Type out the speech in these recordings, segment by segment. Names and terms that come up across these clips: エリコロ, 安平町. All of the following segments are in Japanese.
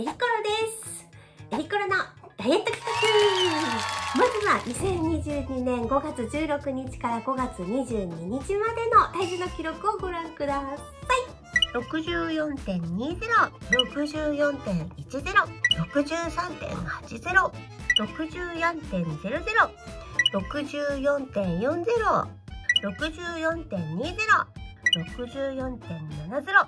エリコロです。エリコロのダイエット企画。まずは2022年5月16日から5月22日までの体重の記録をご覧ください。64.20、64.10、63.80、64.00、64.40、64.20、64.70。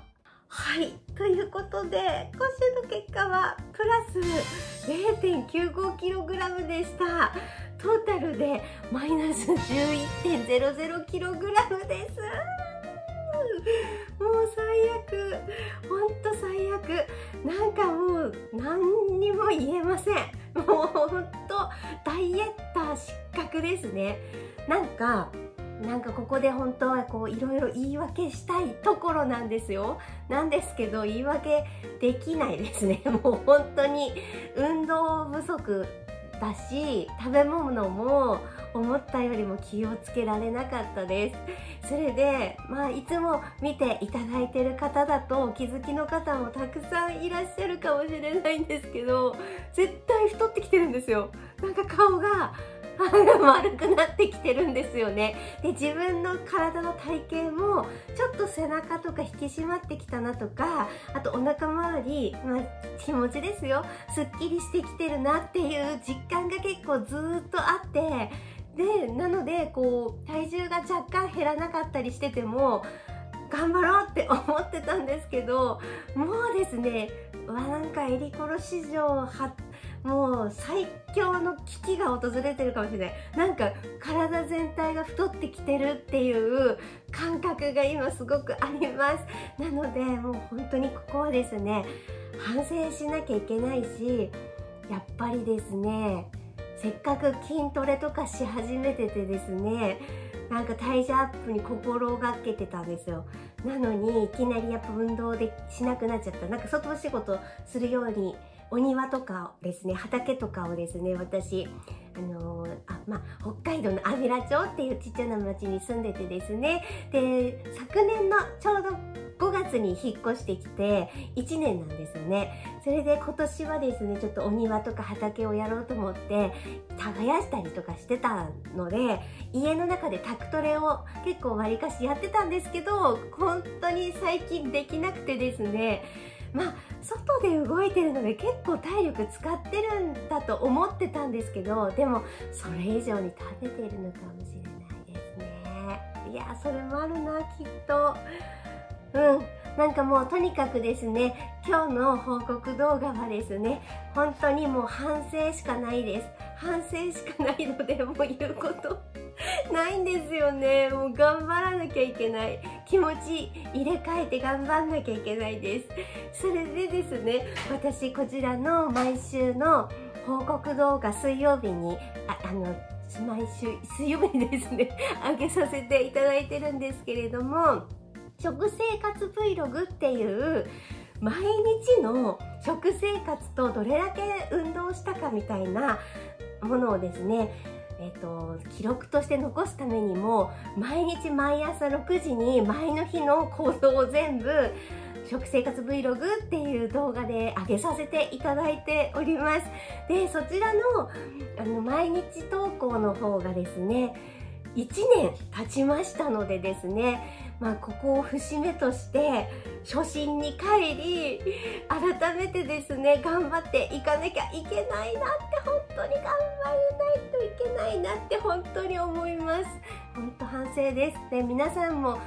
はい、ということで今週の結果はプラス 0.95kg でした。トータルでマイナス 11.00kg です。もう最悪、ほんと最悪。なんかもう何にも言えません。もうほんとダイエッター失格ですね。なんかここで本当はこういろいろ言い訳したいところなんですよ。なんですけど言い訳できないですね。もう本当に運動不足だし、食べ物も思ったよりも気をつけられなかったです。それでいつも見ていただいてる方だとお気づきの方もたくさんいらっしゃるかもしれないんですけど、絶対太ってきてるんですよ。なんか顔が丸くなってきてるんですよね。で、自分の体の体型もちょっと背中とか引き締まってきたなとか、あとお腹周り、気持ちですよ、すっきりしてきてるなっていう実感が結構ずーっとあって、でなのでこう体重が若干減らなかったりしてても頑張ろうって思ってたんですけど、もうですね、なんかエリコロ史上もう最強の危機が訪れてるかもしれない。なんか体全体が太ってきてるっていう感覚が今すごくあります。なのでもう本当にここはですね、反省しなきゃいけないし、やっぱりですね、せっかく筋トレとかし始めててですね、なんか代謝アップに心がけてたんですよ。なのにいきなりやっぱ運動でしなくなっちゃった。なんか外仕事するように、お庭とかですね、畑とかをですね、私北海道の安平町っていうちっちゃな町に住んでてですね、で昨年のちょうど5月に引っ越してきて1年なんですよね。それで今年はですね、ちょっとお庭とか畑をやろうと思って耕したりとかしてたので、家の中で宅トレを結構わりかしやってたんですけど、本当に最近できなくてですね、外で動いてるので結構体力使ってるんだと思ってたんですけど、でもそれ以上に食べているのかもしれないですね。いや、それもあるな、きっと。なんかもうとにかくですね、今日の報告動画はですね、本当にもう反省しかないです。反省しかないので、もう言うことないんですよね。もう頑張らなきゃいけない、気持ち入れ替えて頑張んなきゃいけないです。それでですね、私こちらの毎週の報告動画、水曜日に毎週水曜日にですね上げさせていただいてるんですけれども、食生活 Vlog っていう毎日の食生活とどれだけ運動したかみたいなものをですね、記録として残すためにも毎日毎朝6時に前の日の行動を全部食生活 Vlog っていう動画で上げさせていただいております。でそちらの毎日投稿の方がですね、1年経ちましたのでですね、ここを節目として初心に帰り、改めてですね、頑張っていかなきゃいけないなって、本当に頑張らないといけないなって本当に思います。本当反省です。で、皆さんも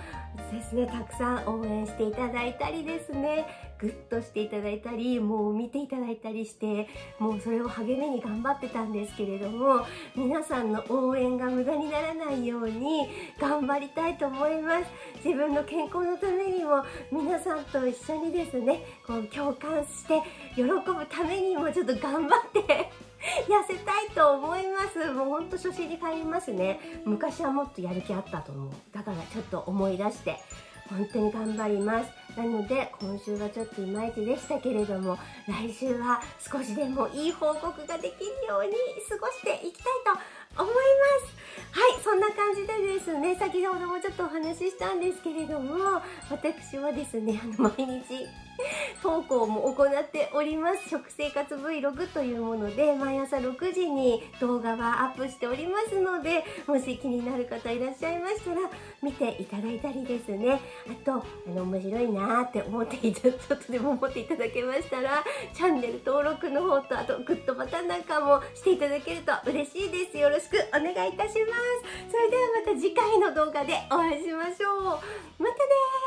ですね、たくさん応援していただいたりですね、グッとしていただいたり、もう見ていただいたりして、もうそれを励みに頑張ってたんですけれども、皆さんの応援が無駄にならないように頑張りたいと思います。自分の健康のためにも、皆さんと一緒にですね、こう共感して喜ぶためにもちょっと頑張って痩せたいと思います。もうほんと初心に帰りますね。昔はもっとやる気あったと思う。だからちょっと思い出して、本当に頑張ります。なので、今週はちょっといまいちでしたけれども、来週は少しでもいい報告ができるように過ごしていきたいと思います。はい、そんな感じでですね、先ほどもちょっとお話ししたんですけれども、私はですね、毎日、投稿も行っております。食生活 Vlog というもので、毎朝6時に動画はアップしておりますので、もし気になる方いらっしゃいましたら、見ていただいたりですね。あと、面白いなーってちょっとでも思っていただけましたら、チャンネル登録の方と、あとグッドボタンなんかもしていただけると嬉しいです。よろしくお願いいたします。それではまた次回の動画でお会いしましょう。またねー。